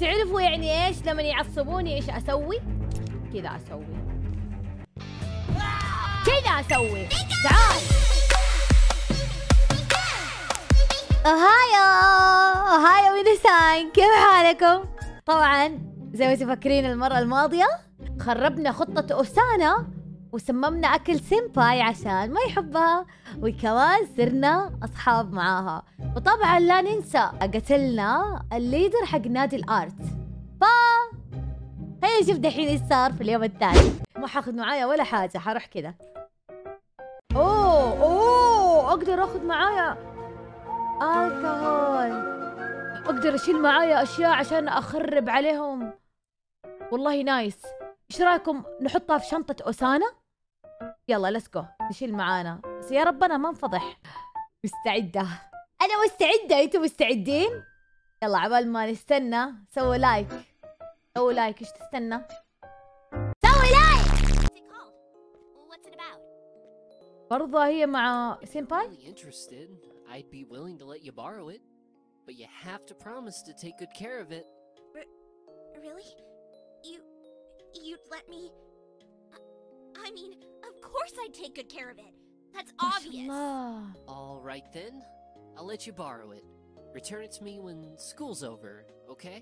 تعرفوا يعني ايش لما يعصبوني ايش اسوي؟ كذا اسوي. كذا اسوي. تعال. هايو مينيسان، كيف حالكم؟ طبعا زي ما تفكرين المرة الماضية خربنا خطة أوسانا وسممنا أكل سينباي عشان ما يحبها، وكمان صرنا أصحاب معاها. وطبعا لا ننسى قتلنا الليدر حق نادي الآرت. هيا شوف دحين ايش صار في اليوم الثاني. ما حاخذ معايا ولا حاجة، حروح كذا. اوه أقدر آخذ معايا الكحول، أقدر أشيل معايا أشياء عشان أخرب عليهم. والله نايس. ايش رايكم نحطها في شنطة أوسانا؟ يلا ليتس جو، نشيل معانا، بس يا ربنا ما نفضح. مستعدة، أنا مستعدة، أنتم مستعدين؟ يلا عبال ما نستنى، سووا لايك، سووا لايك، ايش تستنى؟ سووا لايك! برضه هي مع سينباي؟ But you have to promise to take good care of it. Really? You'd let me? I mean, of course I'd take good care of it. That's obvious. All right then. I'll let you borrow it. Return it to me when school's over, okay?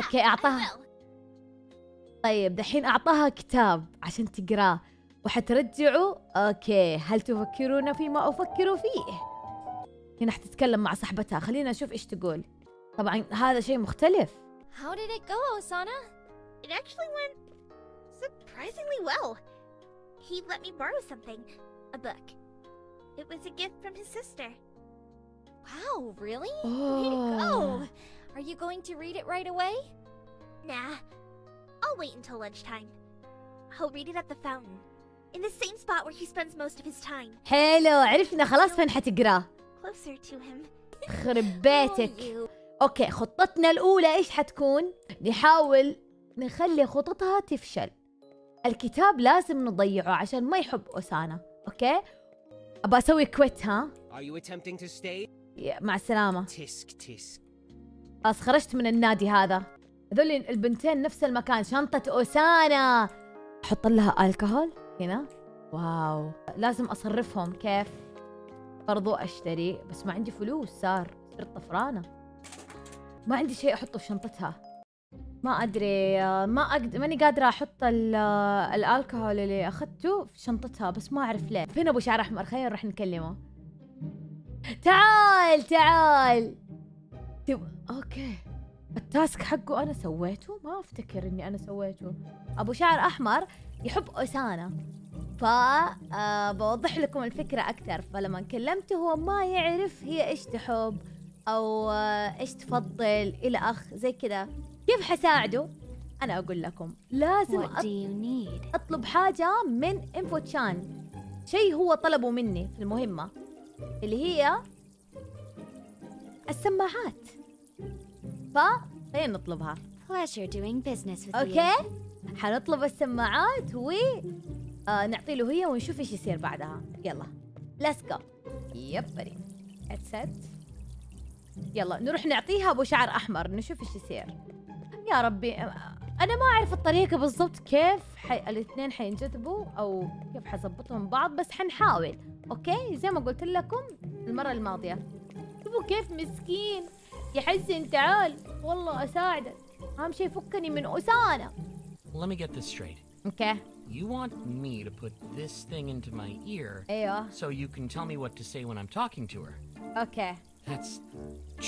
Okay, أعطاها. طيب دحين أعطاها كتاب عشان تقراه وحترجعه. أوكي، هل تفكرون فيما أفكر فيه؟ هنا حتتكلم مع صاحبتها، خلينا نشوف ايش تقول. طبعا هذا شيء مختلف. How did it go, Osana? It actually went surprisingly well. He let me borrow something, a book. It was a gift from his sister. Wow, really? Way to go. Are you going to read it right away? Nah. I'll wait until lunchtime. I'll read it at the fountain. In the same spot where he spends most of his time. حلو، عرفنا خلاص فين حتقراه. خرب بيتك. اوكي، خطتنا الاولى ايش حتكون؟ نحاول نخلي خططها تفشل. الكتاب لازم نضيعه عشان ما يحب أوسانا. اوكي، ابى اسوي كويت. ها، مع السلامه. خلاص خرجت من النادي هذا. هذول البنتين نفس المكان. شنطه أوسانا، احط لها الكحول هنا. واو، لازم اصرفهم كيف؟ برضو اشتري، بس ما عندي فلوس. صرت طفرانه، ما عندي شيء احطه في شنطتها. ما ادري، ماني قادره احط الالكحول اللي اخذته في شنطتها، بس ما اعرف ليه. فين ابو شعر احمر؟ خلينا نروح نكلمه. تعال تعال. اوكي، التاسك حقه انا سويته؟ ما افتكر اني انا سويته. ابو شعر احمر يحب أوسانا، فبوضح لكم الفكرة أكثر. فلما كلمته هو ما يعرف هي إيش تحب أو إيش تفضل إلى آخره زي كذا. كيف حساعده؟ أنا أقول لكم لازم أطلب حاجة من إنفو تشان، شيء هو طلبه مني في المهمة اللي هي السماعات، فخلينا نطلبها. أوكي، حنطلب السماعات و نعطي له هي ونشوف ايش يصير بعدها. يلا ليتس جو. يب بري اتسد. يلا نروح نعطيها ابو شعر احمر نشوف ايش يصير. يا ربي، انا ما اعرف الطريقه بالضبط كيف الاثنين حينجذبوا او كيف حظبطهم بعض، بس حنحاول. اوكي، زي ما قلت لكم المره الماضيه، شوفوا كيف مسكين يحزن. تعال والله اساعدك، اهم شيء فكني من أوسانا. Let me get this straight. Okay. You want me to put this thing into my ear so you can tell me what to say when I'm talking to her. Okay. That's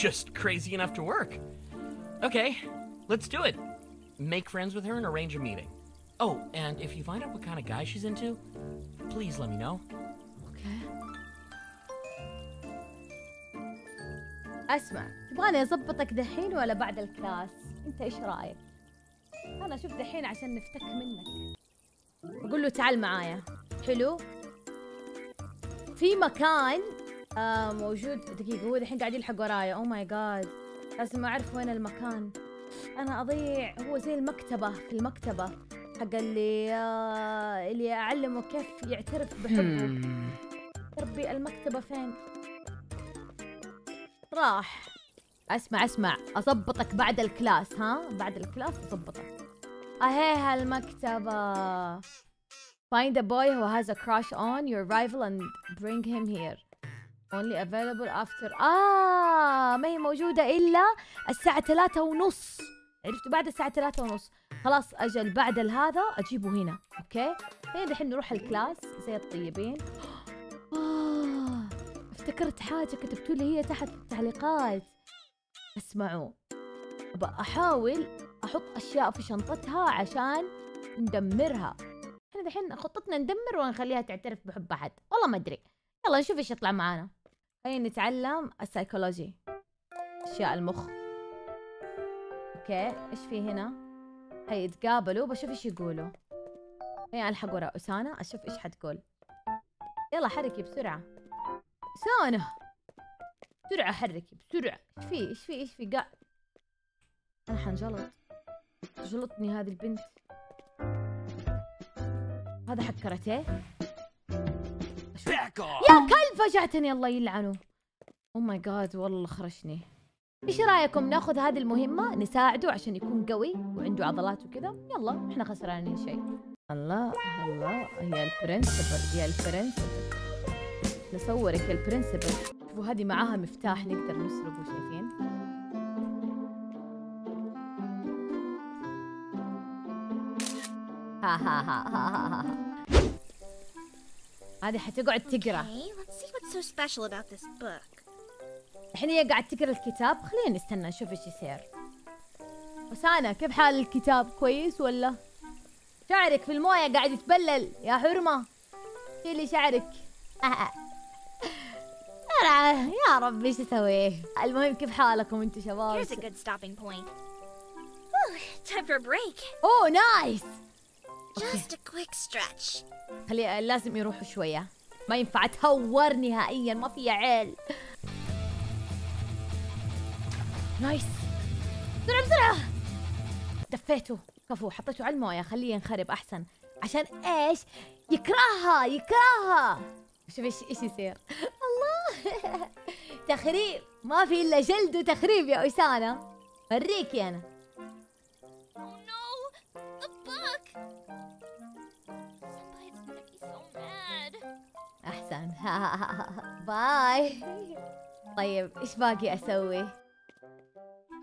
just crazy enough to work. Okay, let's do it. Make friends with her and arrange a meeting. Oh, and if you find out what kind of guy she's into, please let me know. Okay. اسمع، تبغاني اضبطك دحين ولا بعد الكلاس؟ انت ايش رايك؟ انا اشوف دحين عشان نفتك منك. بقول له تعال معايا. حلو، في مكان موجود. دقيقة، هو الحين قاعد يلحق ورايا. أوه ماي جاد، لازم أعرف وين المكان. أنا أضيع. هو زي المكتبة، في المكتبة حق اللي أعلمه كيف يعترف بحبه. ربي، المكتبة فين؟ راح اسمع اضبطك بعد الكلاس، ها؟ بعد الكلاس اضبطك. اهي هالمكتبة. Find a boy who has a crush on your rival and bring him here. Only available after. ما هي موجودة إلا الساعة 3:30. عرفت؟ بعد الساعة 3:30 خلاص أجل بعد هذا أجيبه هنا، أوكي؟ هنا دحين نروح الكلاس زي الطيبين. افتكرت حاجة كتبتوا لي هي تحت في التعليقات. اسمعوا، أبغى أحاول أحط أشياء في شنطتها عشان ندمرها. احنا دحين خطتنا ندمر ونخليها تعترف بحب أحد، والله ما أدري. يلا نشوف ايش يطلع معانا. خلينا نتعلم السايكولوجي، اشياء المخ. اوكي ايش في هنا؟ هيتقابلوا، بشوف ايش يقولوا. هي الحق ورا اسانا اشوف ايش حتقول. يلا حركي بسرعه اسانا، بسرعه حركي بسرعه. ايش في ايش في ايش في؟ قاعد انا حنجلط، جلطني هذه البنت. هذا حق كاراتيه يا كلب، فجعتني الله يلعنه. اوه ماي جاد والله خرشني. ايش رايكم ناخذ هذه المهمه نساعده عشان يكون قوي وعنده عضلات وكذا؟ يلا احنا خسرانين شيء. الله الله يا البرنسبل يا البرنسبل، نصورك يا البرنسبل. شوفوا هذه معاها مفتاح نقدر نسرقه، شايفين؟ ها ها ها ها ها ها. هذه حتقعد تقرا. الحين هي قاعد تقرا الكتاب، خلينا نستنى نشوف ايش يصير. وسانا كيف حال الكتاب؟ كويس ولا؟ شعرك في المويه قاعد يتبلل يا حرمه، شيلي شعرك. يا ربي ايش اسوي؟ المهم كيف حالكم انتم شباب؟ اوه نايس. خلي لازم يروحوا شوية، ما ينفع تهور نهائيا، ما في عيل. نايس، بسرعة بسرعة. دفيته، كفو، حطيته على الموية، خليه ينخرب أحسن، عشان إيش؟ يكرهها يكرهها. شوف إيش يصير. الله تخريب، ما في إلا جلد وتخريب يا أسانة، أوريكي أنا. احسن. باي. طيب ايش باقي اسوي؟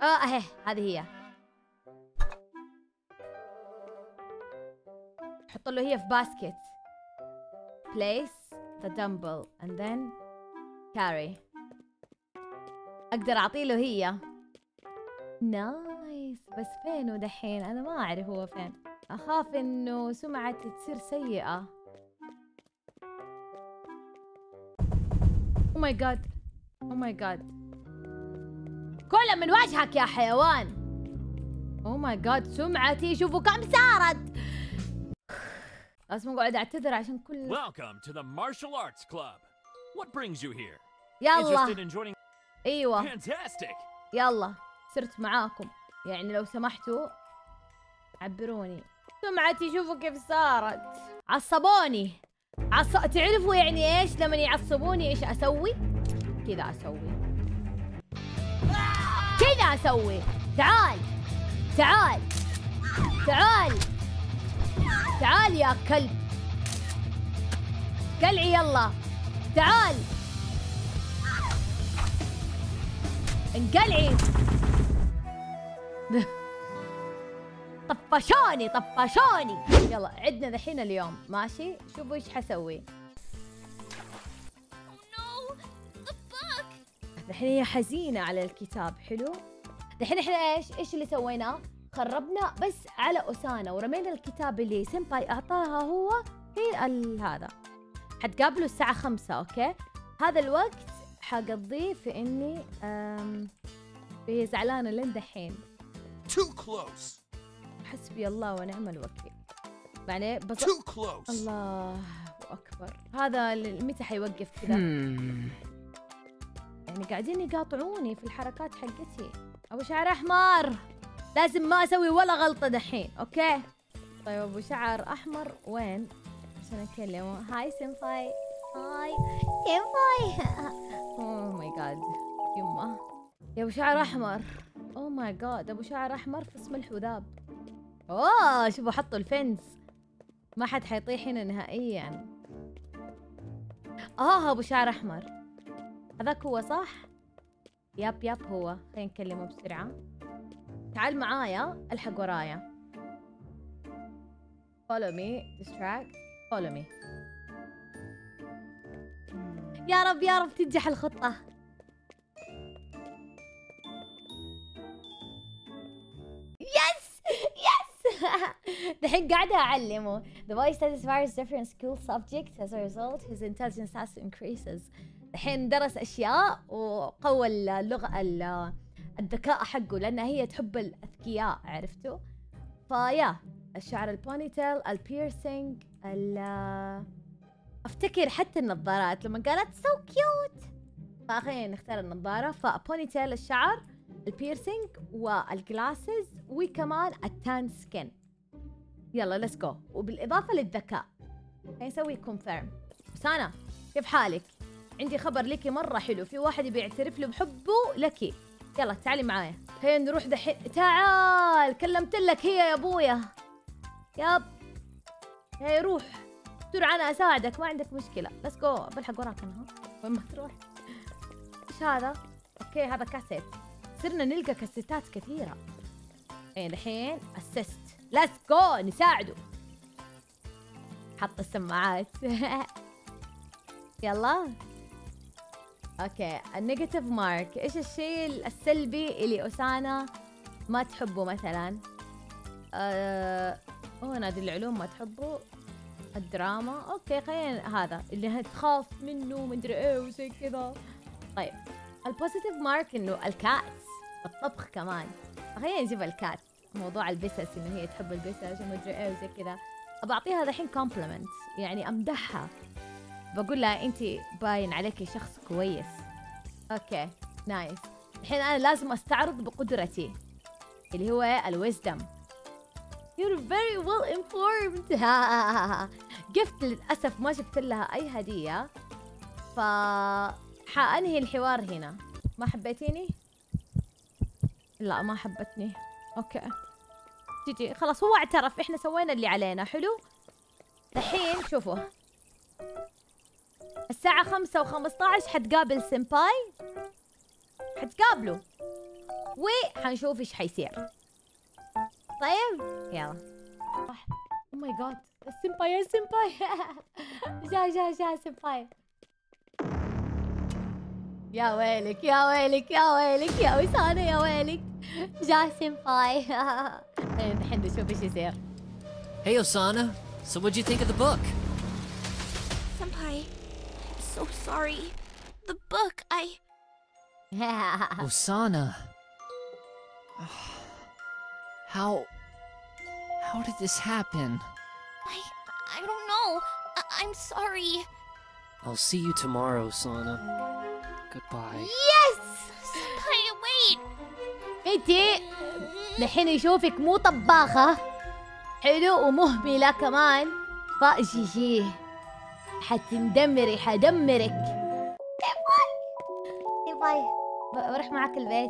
اهي هذه هي، حط له هي في باسكت. place the dumbbell and then carry. اقدر اعطي له هي. نايس، بس فينه دحين؟ انا ما اعرف هو فين، اخاف انه سمعتي تصير سيئة. اوه ماي جاد اوه ماي جاد، كل من وجهك يا حيوان. اوه ماي جاد سمعتي، شوفوا كم صارت. لازم اقعد اعتذر عشان كل. Welcome to the martial arts club. What brings you here? يلا ايوه Fantastic. يلا صرت معاكم، يعني لو سمحتوا عبروني. سمعتي شوفوا كيف صارت، عصبوني. تعرفوا يعني ايش لما يعصبوني؟ ايش اسوي؟ كذا اسوي، كذا اسوي. تعال تعال تعال تعال يا كلب، قلعي يلا تعال انقلعي. طفشوني طفشوني. يلا عدنا دحين اليوم، ماشي؟ شوفوا ايش حسوي. دحين هي حزينة على الكتاب، حلو؟ دحين احنا ايش اللي سويناه؟ خربنا بس على أسانة ورمينا الكتاب اللي سينباي اعطاها هو في هذا. حتقابله الساعة 5، اوكي؟ هذا الوقت حقضيه في اني هي زعلانة لين دحين. حسبي الله ونعم الوكيل. معناه بس الله اكبر. هذا متى حيوقف كذا؟ يعني قاعدين يقاطعوني في الحركات حقتي. ابو شعر احمر لازم ما اسوي ولا غلطه دحين، اوكي؟ طيب ابو شعر احمر وين؟ عشان اكلمه. هاي سينباي، هاي سينباي. اوه ماي جاد يمه. يا ابو شعر احمر. اوه ماي جاد، ابو شعر احمر في اسم الحذاب. اوه شوفوا حطوا الفنز، ما حد حيطيح هنا نهائيا. اه ابو شعر احمر هذاك هو صح؟ ياب ياب هو. خلينا نكلمه بسرعة. تعال معايا، الحق ورايا. Follow me, distract, follow me. يا رب يا رب تنجح الخطة. يس يس. دحين قاعدة أعلمه. The boy satisfies different school subjects as a result his intelligence has increases. دحين درس أشياء وقوى اللغة الذكاء حقه، لأن هي تحب الأذكياء، عرفتوا؟ فيا الشعر البونيتيل، البيرسينج، افتكر حتى النظارات لما قالت سو كيوت. فخلينا نختار النظارة. فبونيتيل الشعر، البيرسينج، والجلاسز، وكمان التان سكين. يلا ليتس جو. وبالاضافة للذكاء خلينا نسوي كونفيرم. سانا كيف حالك؟ عندي خبر لكي مرة حلو، في واحد بيعترف له بحبه لكي. يلا تعالي معايا، هيا نروح دحين. تعال كلمت لك هي يا ابويا. ياب هيا روح بسرعة، أنا أساعدك ما عندك مشكلة. ليتس جو، بلحق وراك أنا. وين ما تروح. إيش هذا؟ أوكي هذا كاسيت. صرنا نلقى كاسيتات كثيرة. دحين أسست. ليتس جو نساعده. حط السماعات. يلا. اوكي النيجاتيف مارك، ايش الشيء السلبي اللي أسانا ما تحبه مثلا؟ هو نادي العلوم ما تحبه، الدراما، اوكي خلينا هذا اللي تخاف منه مدري ايه وزي كذا. طيب البوزيتيف مارك انه الكاتس الطبخ كمان، خلينا نجيب الكاتس، موضوع البسس انه هي تحب البسس ومدري ايه وزي كذا. بعطيها الحين كومبلمنت، يعني امدحها، بقول لها انت باين عليكي شخص كويس. اوكي نايس. الحين انا لازم استعرض بقدرتي اللي هو الويزدم. You're very well informed. جفت للاسف ما جبت لها اي هديه، ف حانهي الحوار هنا. ما حبيتيني؟ لا ما حبتني. اوكي جيجي خلاص، هو اعترف، احنا سوينا اللي علينا. حلو الحين شوفوا الساعة 5:15 حتقابل سمباي، حتقابله وحنشوف ايش حيصير. طيب يلا. او ماي جاد السمباي، يا سمباي جا جا جا سمباي. يا ويلك يا ويلك يا ويلك يا وسانة، يا ويلك جا سمباي. الحين نشوف ايش يصير. Hey Osana, so what did you think of the book? Senpai, so sorry. The book, I... Osana. How did this happen? I don't know. I'm sorry. I'll see you tomorrow, Osana. Goodbye. Yes! Senpai, wait! انتي الحين يشوفك مو طباخة حلو ومهملة كمان، فجيجي حتندمري، حدمرك. باي باي بروح معك البيت.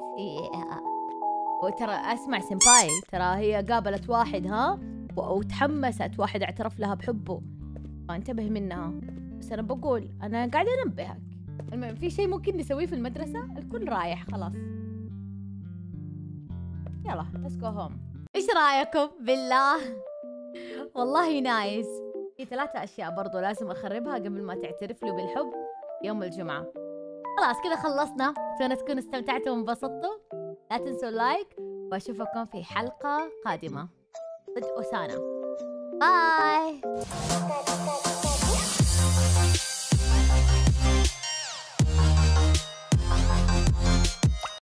وترى اسمع سمباي، ترى هي قابلت واحد ها وتحمست، واحد اعترف لها بحبه، فانتبه منها. بس انا بقول انا قاعدة انبهك. المهم في شيء ممكن نسويه في المدرسة، الكل رايح خلاص. يلا ليتس جو هوم. ايش رايكم بالله؟ والله نايس. في 3 أشياء برضو لازم أخربها قبل ما تعترف له بالحب يوم الجمعة. خلاص كذا خلصنا، أتمنى تكونوا استمتعتوا وانبسطتوا. لا تنسوا اللايك، وأشوفكم في حلقة قادمة ضد أوسانا. باي.